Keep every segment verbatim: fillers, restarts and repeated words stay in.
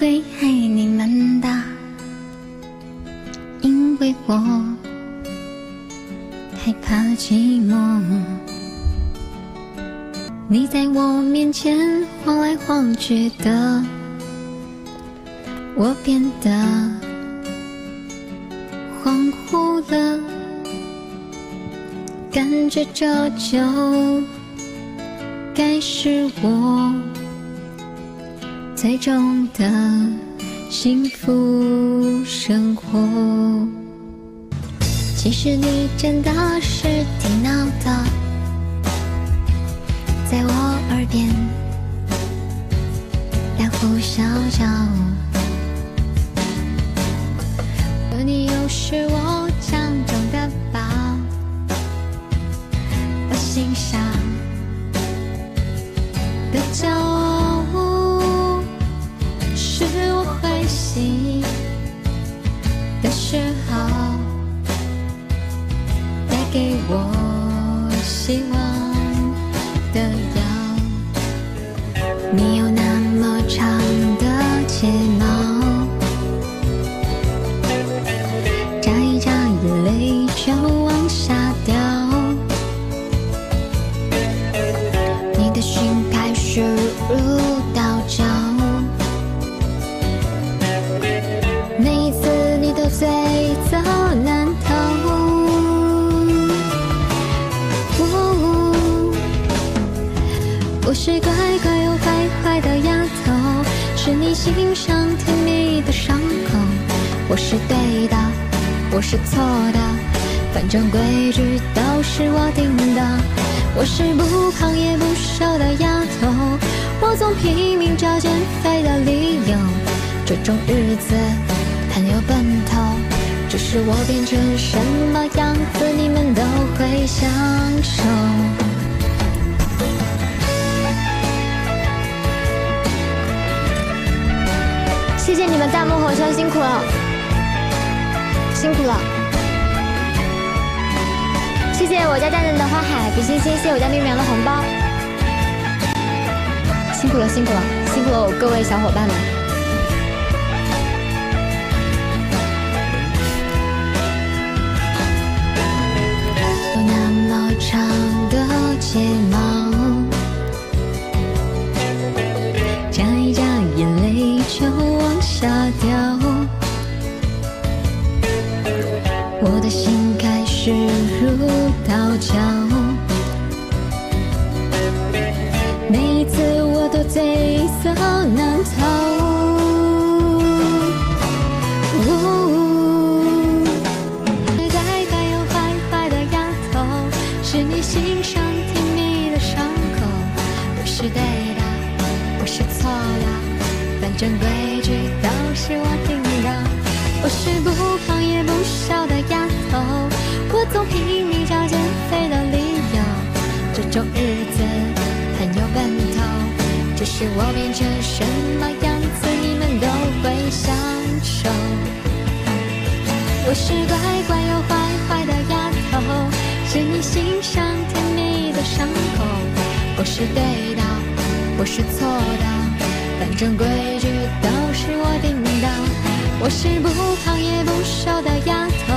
会害你们的，因为我害怕寂寞。你在我面前晃来晃去的，我变得恍惚了，感觉这就该是我最终的幸福生活。其实你真的是挺闹的，在我耳边大呼小叫，可你又是我掌中的宝，我欣赏的教务是我欢喜的时候，带给我希望的药。你有那么长的睫毛，眨一眨眼泪就往下掉，你的心开始如刀绞，每一次你都醉走难逃、哦、我是乖乖又坏坏的丫头，是你心上甜蜜的伤口。我是对的，我是错的，反正规矩都是我定的。我是不胖也不瘦的丫头，我总拼命找减肥的理由。这种日子很有奔头，只是我变成什么样子你们都会享受。谢谢你们大幕后生辛苦了，辛苦了。谢谢我家蛋蛋的花海比心心，谢谢我家喵喵的红包，辛苦了辛苦了辛苦了我各位小伙伴们。有那么长的睫毛，眨一眨眼泪就往下掉，我的心开始如刀绞，每一次我都醉色难逃、哦、是该该有坏坏的丫头，是你心上甜蜜的伤口。我是对的，我是错的，反正规矩都是我定的。我是不胖也不瘦的丫头，我总拼命找减肥的理由。这种日子很有奔头，只是我变成什么样子你们都会享受。我是乖乖又坏坏的丫头，是你心上甜蜜的伤口。我是对的，我是错的，反正规矩都是我定的。我是不胖也不瘦的丫头，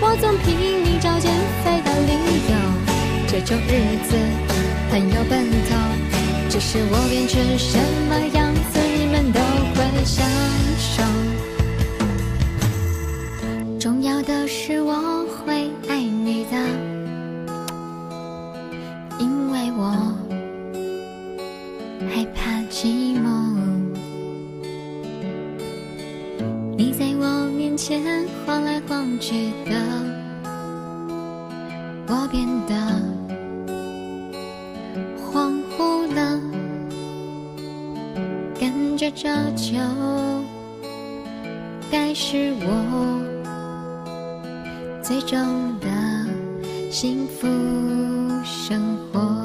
我总拼命找减肥的理由。这种日子很有奔头，只是我变成什么样子你们都会享受。重要的是我会爱你的，因为我害怕寂寞。你在我面前晃来晃去的，我变得恍惚了，感觉这就该是我最终的幸福生活。